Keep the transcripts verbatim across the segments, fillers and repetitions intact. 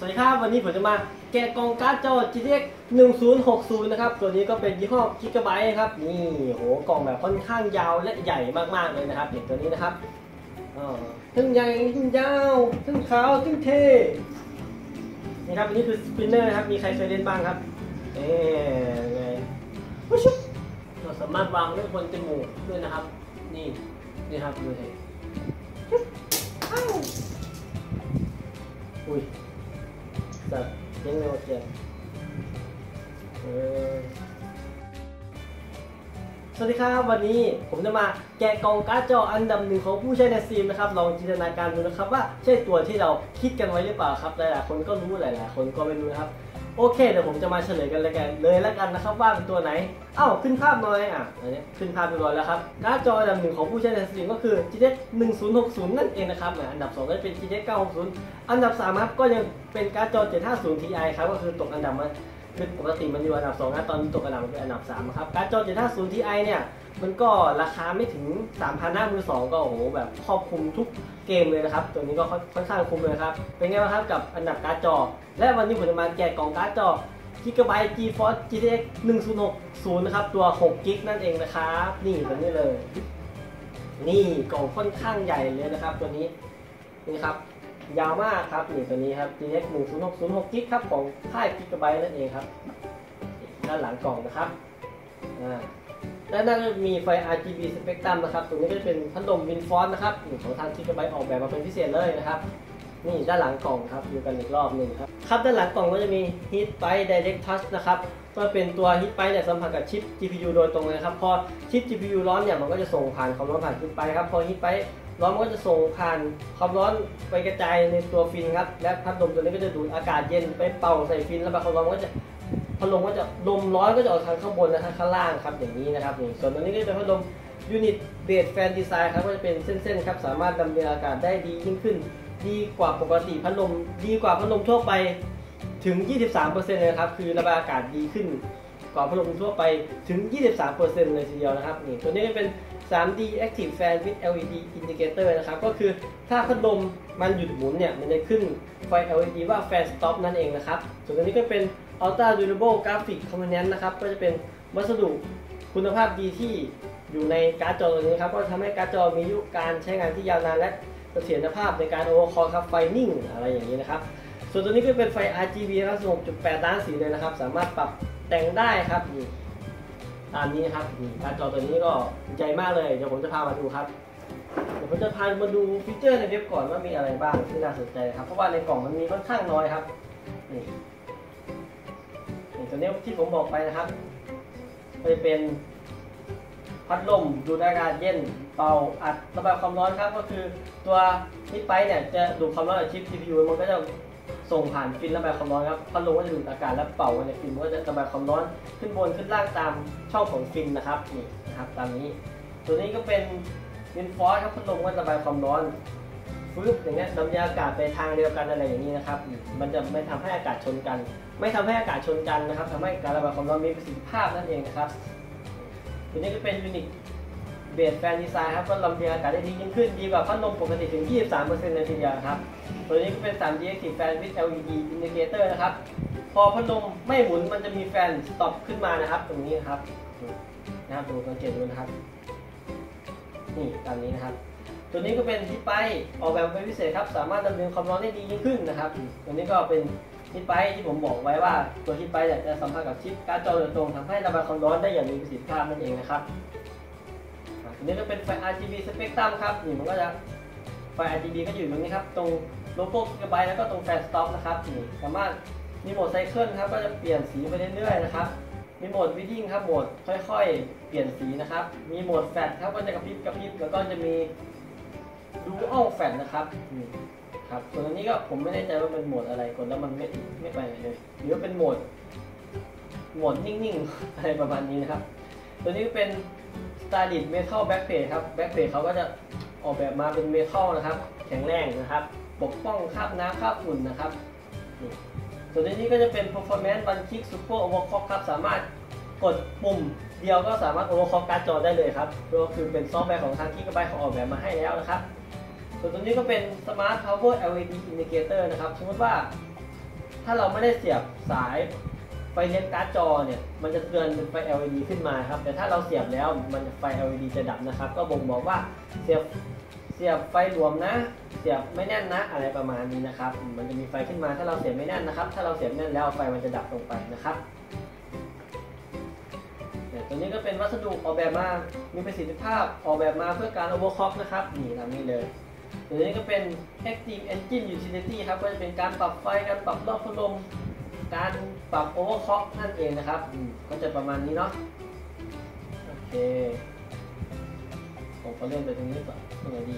สวัสดีครับวันนี้ผมจะมาแกะกล่องการ์ดจอ จี ที เอ็กซ์ หนึ่งศูนย์หกศูนย์ นะครับตัวนี้ก็เป็นยี่ห้อ Gigabyte ครับนี่โหกล่องแบบค่อนข้างยาวและใหญ่มากๆเลยนะครับเด็กตัวนี้นะครับทั้งใหญ่ทั้งยาวทั้งขาวทั้งเท่นี่ครับอันนี้คือสปินเนอร์ครับมีใครเคยเล่นบ้างครับเอ๊ะไงเราสามารถวางได้บนจมูกด้วยนะครับนี่นี่ครับดูสิอุ้ยจัดเจ๋งเลยโอเคสวัสดีครับวันนี้ผมจะมาแกะกล่องการ์ดจออันดับหนึ่งของผู้ใช้ในซีมนะครับลองจินตนาการดูนะครับว่าใช่ตัวที่เราคิดกันไว้หรือเปล่าครับหลายๆคนก็รู้หลายๆคนก็ไม่รู้นะครับโอเคเดี๋ยวผมจะมาเฉลยกันเลยกันเลยแล้วกันนะครับว่าเป็นตัวไหนเอ้าขึ้นภาพหน่อยอ่ะอันนี้ขึ้นภาพไปก่อนแล้วครับการ์ดจออันดับหนึ่งของผู้ใช้ในสตรีมก็คือ จี ที เอ็กซ์ หนึ่งศูนย์หกศูนย์ นั่นเองนะครับอันดับสองก็เป็น จี ที เอ็กซ์ เก้าร้อยหกสิบอันดับสามครับก็ยังเป็นการ์ดจอ เจ็ดห้าศูนย์ ที ไอ ครับก็คือตกอันดับมาคือปกติมันอยู่อันดับสองนะตอนตกอันดับมันเป็นอันดับสามครับการ์ดจอ เจ็ดห้าศูนย์ ที ไอ เนี่ยมันก็ราคาไม่ถึง สามพัน หน้ามือสองก็โอ้โหแบบครอบคลุมทุกเกมเลยนะครับตัวนี้ก็ค่อนข้างคุ้มเลยครับเป็นไงบ้างครับกับอันดับการ์ดจอและวันนี้ผมจะมาแจกกล่องการ์ดจอ Gigabyte GeForce จี ที เอ็กซ์ หนึ่งศูนย์หกศูนย์ นะครับตัวหก จี บี นั่นเองนะครับนี่ตัวนี้เลยนี่กล่องค่อนข้างใหญ่เลยนะครับตัวนี้นี่ครับยาวมากครับนี่ตัวนี้ครับ จี ที เอ็กซ์ หนึ่งศูนย์หกศูนย์ หก จี บี ครับของค่าย Gigabyte นั่นเองครับด้านหลังกล่องนะครับอ่าด้านหน้าก็มีไฟ อาร์ จี บี Spectrum นะครับตรงนี้ก็จะเป็นพัดลม Winfont นะครับของทาง Gigabyte ออกแบบมาเป็นพิเศษเลยนะครับนี่ด้านหลังกล่องครับดูกันอีกรอบหนึ่งครับครับด้านหลังกล่องก็จะมี Heatpipe Direct Touch นะครับก็เป็นตัว Heatpipe เนี่ยสัมผัสกับชิป จี พี ยู โดยตรงเลยครับพอชิป จี พี ยู ร้อนเนี่ยมันก็จะส่งผ่านความร้อนผ่าน Heatpipe ครับพอ Heatpipeร้อนก็จะส่งผ่านความร้อนไปกระจายในตัวฟินครับและพัดลมตัวนี้ก็จะดูดอากาศเย็นไปเป่าใส่ฟินแล้วความร้อนก็จะพัดลมก็จะลมร้อนก็จะออกทางข้างบนและทางข้างล่างครับอย่างนี้นะครับนี่ส่วนตัวนี้ก็จะเป็นพัดลมยูนิตเบสแฟนดีไซน์ครับก็จะเป็นเส้นๆครับสามารถดำเนินอากาศได้ดียิ่งขึ้นดีกว่าปกติพัดลมดีกว่าพัดลมทั่วไปถึง ยี่สิบสามเปอร์เซ็นต์ เลยครับคือระบายอากาศดีขึ้นกว่าพัดลมทั่วไปถึง ยี่สิบสามเปอร์เซ็นต์ เลยทีเดียวนะครับนี่ตัวนี้ก็เป็นทรี ดี Active Fan with แอล อี ดี Indicator นะครับก็คือถ้าพัดลมมันหยุดหมุนเนี่ยมันจะขึ้นไฟ แอล อี ดี ว่า Fan Stop นั่นเองนะครับส่วนตัวนี้ก็เป็น Ultra Durable Graphic Component นะครับก็จะเป็นวัสดุคุณภาพดีที่อยู่ในการ์ดจอตัวนี้ครับก็ทำให้การ์ดจอมีอายุการใช้งานที่ยาวนานและเสถียรภาพในการ Overclock ครับไฟนิ่งอะไรอย่างนี้นะครับส่วนตัวนี้ก็เป็นไฟ อาร์ จี บี นะครับ สิบหกจุดแปด ล้านสีเลยนะครับสามารถปรับแต่งได้ครับตามนี้ครับการ์ดจอตัวนี้ก็ใหญ่มากเลยเดี๋ยวผมจะพามาดูครับเดี๋ยวผมจะพามาดูฟีเจอร์ในเว็บก่อนว่ามีอะไรบ้างที่น่าสนใจครับเพราะว่าในกล่องมันมีค่อนข้างน้อยครับนี่ตัวนี้ที่ผมบอกไปนะครับจะเป็นพัดลมดูดอากาศเย็นเป่าอัดระบายความร้อนครับก็คือตัวนี้ไปเนี่ยจะดูดความร้อนจากชิป ซี พี ยู มันก็จะส่งผ่านฟินระบายความร้อนครับพัดลมก็จะดูดอากาศและเป่าในฟินก็จะระบายความร้อนขึ้นบนขึ้นล่างตามช่องของฟินนะครับนี่นะครับตามนี้ตัวนี้ก็เป็นวินฟอสครับพัดลมก็ระบายความร้อนฟื้นอย่างเงี้ยนำยาอากาศไปทางเดียวกันอะไรอย่างนี้นะครับมันจะไม่ทำให้อากาศชนกันไม่ทำให้อากาศชนกันนะครับทำให้การระบายความร้อนมีประสิทธิภาพนั่นเองนะครับตัวนี้ก็เป็นยูนิคเบสแฟนดีไซน์ครับก็ลำยาอากาศได้ดียิ่งขึ้นดีกว่าพัดลมปกติถึง ยี่สิบสามเปอร์เซ็นต์ เลยทีเดียวครับตัวนี้ก็เป็น ทรี ดี Active Fan with แอล อี ดี Indicator นะครับพอพัดลมไม่หมุนมันจะมีแฟนสต็อปขึ้นมานะครับตรงนี้นะครับนะครับดูสังเกตดูนะครับนี่ตามนี้นะครับตัวนี้ก็เป็นฮิตไปออกแบบเป็นพิเศษครับสามารถดำเนินความร้อนได้ดียิ่งขึ้นนะครับตัวนี้ก็เป็นฮิตไปที่ผมบอกไว้ว่าตัวฮิตไปจะสัมพันธ์กับชิปการ์ดจอโดยตรงทำให้ระบายความร้อนได้อย่างมีประสิทธิภาพนั่นเองนะครับตัวนี้ก็เป็นไฟ อาร์ จี บี Spectrum ครับนี่มันก็จะไฟ อาร์ จี บี ก็อยู่ตรงนี้ครับตรงโลโก้ Gigabyte แล้วก็ตรงแฟลชสต็อปนะครับนี่สามารถมีโหมดไซเคิลครับก็จะเปลี่ยนสีไปเรื่อยๆนะครับมีโหมดวิดดิ้งครับโหมดค่อยๆเปลี่ยนสีนะครับมีโหมดแฟลชครับก็จะกระพริบกระพริบแล้วก็จะมีดูอัลแฟลชนะครับนี่ครับส่วนอันนี้ก็ผมไม่แน่ใจว่าเป็นโหมดอะไรกดแล้วมันไม่ไม่ไปเลยหรือว่าเป็นโหมดโหมดนิ่งๆอะไรประมาณนี้นะครับตัวนี้เป็นสตาร์ดิทเมทัลแบ็กเพจครับแบ็กเพจเขาก็จะออกแบบมาเป็นเมทัลนะครับแข็งแรงนะครับปกป้องคราบน้ำคราบฝุ่นนะครับส่วนนี้ก็จะเป็น performance one click super overclock ครับสามารถกดปุ่มเดียวก็สามารถ overclock การ์ดจอได้เลยครับก็คือเป็นซอฟต์แวร์ของทาง Gigabyte เขาออกแบบมาให้แล้วนะครับส่วนตัวนี้ก็เป็น smart power แอล อี ดี indicator นะครับสมมติว่า ถ้าเราไม่ได้เสียบสายไฟเลี้ยงการ์ดจอเนี่ยมันจะเตือนเป็นไฟ แอล อี ดี ขึ้นมาครับแต่ถ้าเราเสียบแล้วมันไฟ แอล อี ดี จะดับนะครับก็บ่งบอกว่าเสียบเสียบไฟหลวมนะเสียบไม่แน่นนะอะไรประมาณนี้นะครับมันจะมีไฟขึ้นมาถ้าเราเสียบไม่แน่นนะครับถ้าเราเสียบแน่นแล้วไฟมันจะดับลงไปนะครับตัวนี้ก็เป็นวัสดุออกแบบมามีประสิทธิภาพออกแบบมาเพื่อการโอเวอร์คล็อกนะครับนี่ทำนี่เลยตัวนี้ก็เป็น Active Engine Utility ครับก็จะเป็นการปรับไฟการปรับรอบพัดลมการปรับโอเวอร์คล็อกนั่นเองนะครับก็จะประมาณนี้เนาะโอเคผมก็เลื่อนไปตรงนี้ก่อนตรงไหนดี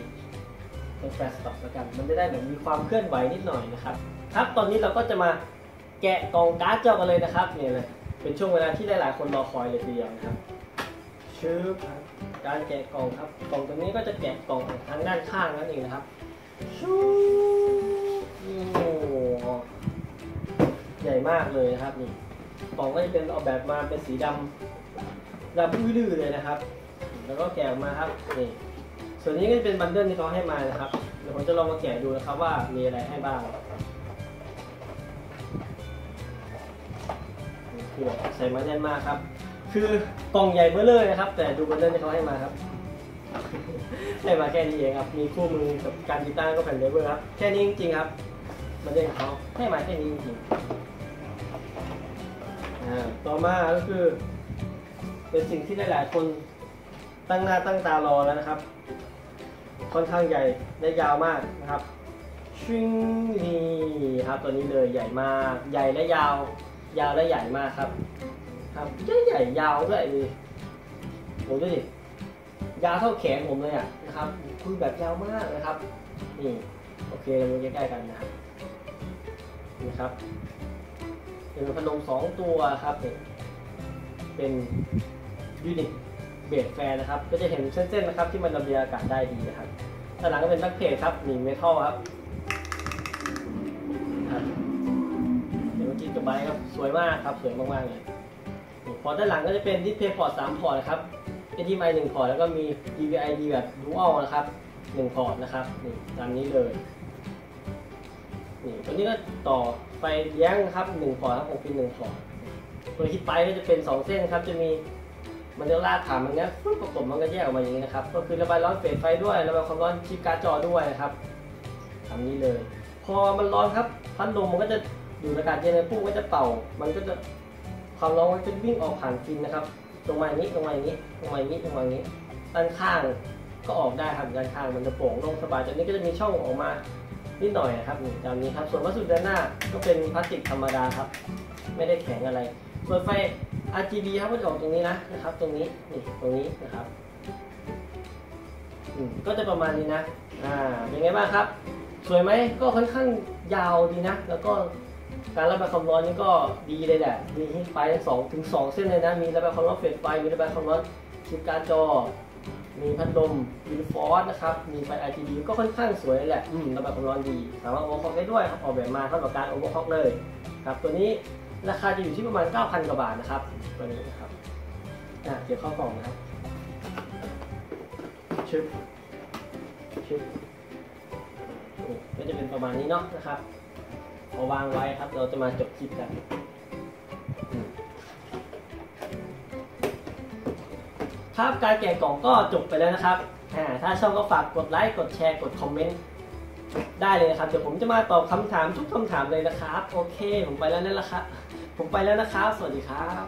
ตรงแฟลชสต็อปแล้วกันมันจะได้แบบมีความเคลื่อนไหวนิดหน่อยนะครับครับตอนนี้เราก็จะมาแกะกล่องการ์ดจอกันเลยนะครับเนี่ยเลยเป็นช่วงเวลาที่หลายๆคนรอคอยเลยทีเดียวนะครับชื่อการแกะกล่องครับกล่องตรงนี้ก็จะแกะกล่องทางด้านข้างนั่นเองนะครับชูโอ้ใหญ่มากเลยนะครับนี่กล่องก็จะเป็นออกแบบมาเป็นสีดำดำอุ้ยลื่อเลยนะครับแล้วก็แกะออกมาครับนี่ส่วนนี้ก็จะเป็นบันเดิลที่เขาให้มานะครับเดี๋ยวผมจะลองมาแกะดูนะครับว่ามีอะไรให้บ้างใส่มาแน่นมากครับคือกล่องใหญ่เบ้อเลยนะครับแต่ดูบันเดิลที่เขาให้มาครับให้มาแค่นี้เองครับมีคู่มือกับการกีตาร์ก็แผ่นเลเวอร์ครับแค่นี้จริงๆครับบันเดิลของเขาให้มาแค่นี้จริงๆต่อมาก็คือเป็นสิ่งที่หลายๆคนตั้งหน้าตั้งตารอแล้วนะครับค่อนข้างใหญ่และยาวมากนะครับชิงนี่ครับตัวนี้เลยใหญ่มากใหญ่และยาวยาวและใหญ่มากครับครับใหญ่ยาวด้วยดิผมดูดิยาวเท่าแขนผมเลยอ่ะนะครับคือแบบยาวมากนะครับนี่โอเคเราใกล้ๆกันนะครับนี่ครับเป็นพัดลมสองตัวครับเป็นยูนิตเบรดแฟนนะครับก็จะเห็นเส้นๆนะครับที่มันระเบียงอากาศได้ดีนะครับด้านหลังก็เป็นแบ็คเพจครับนี่เมทัลครับGigabyte ครับสวยมากครับสวยมากๆเลยพอด้านหลังก็จะเป็นดิสเพย์พอร์ตสามพอร์ตนะครับ เอช ดี เอ็ม ไอ หนึ่งพอร์ตแล้วก็มี ดี วี ไอ D แบบ Dual นะครับหนึ่งพอร์ตนะครับนี่ตามนี้เลยนี่ตัวนี้ก็ต่อไฟเลี้ยงครับหนึ่งพอร์ตครับหก พินหนึ่งพอร์ตตัวที่ไปก็จะเป็นสองเส้นครับจะมีมันจะลากผ่านมันเนี้ยประกบมันก็แยกออกมาอย่างนี้นะครับก็คือระบายร้อนเฟดไฟด้วยระบายความร้อนชิปการ์ดจอด้วยนะครับตามนี้เลยพอมันร้อนครับพัดลมมันก็จะอยู่ในอากาศเย็นในพุ่งก็จะเป่ามันก็จะความร้อนมันจะวิ่งออกผ่านฟินนะครับตรงมาอย่างนี้ตรงมาอย่างนี้ตรงมาอย่างนี้ตรงมาอย่างนี้ด้านข้างก็ออกได้ครับด้านข้างมันจะโปร่งโล่งสบายจากนี้ก็จะมีช่องออกมานิดหน่อยนะครับนี่ตามนี้ครับส่วนวัสดุด้านหน้าก็เป็นพลาสติกธรรมดาครับไม่ได้แข็งอะไรส่วนไฟ อาร์ จี บี ครับก็จะออกตรงนี้นะนะครับตรงนี้นี่ตรงนี้นะครับก็จะประมาณนี้นะอ่าเป็นไงบ้างครับสวยไหมก็ค่อนข้างยาวดีนะแล้วก็การระบายความร้อนนี่ก็ดีเลยแหละมีฮีทไฟทั้งสองถึงสองเส้นเลยนะมีระบายความร้อนเฟดไฟมีระบายความร้อนชิปการ์ดจอมีพัดลมยูนิฟอร์สนะครับมีไฟ อาร์ จี บี ก็ค่อนข้างสวยแหละระบายความร้อนดีสามารถโอเวอร์คล็อกได้ด้วยครับออกแบบมาสำหรับการโอเวอร์คล็อกเลยครับตัวนี้ราคาจะอยู่ที่ประมาณ เก้าพัน กว่าบาทนะครับตัวนี้นะครับนะเก็บเข้ากล่องนะครับชิปชิปก็จะเป็นประมาณนี้เนาะนะครับเอาวางไว้ครับเราจะมาจบคลิปกันครับการแกะกล่องก็จบไปแล้วนะครับถ้าชอบก็ฝากกดไลค์กดแชร์กดคอมเมนต์ได้เลยนะครับเดี๋ยวผมจะมาตอบคำถามทุกคำถามเลยนะครับโอเคผมไปแล้วนั่นแหละครับผมไปแล้วนะครับสวัสดีครับ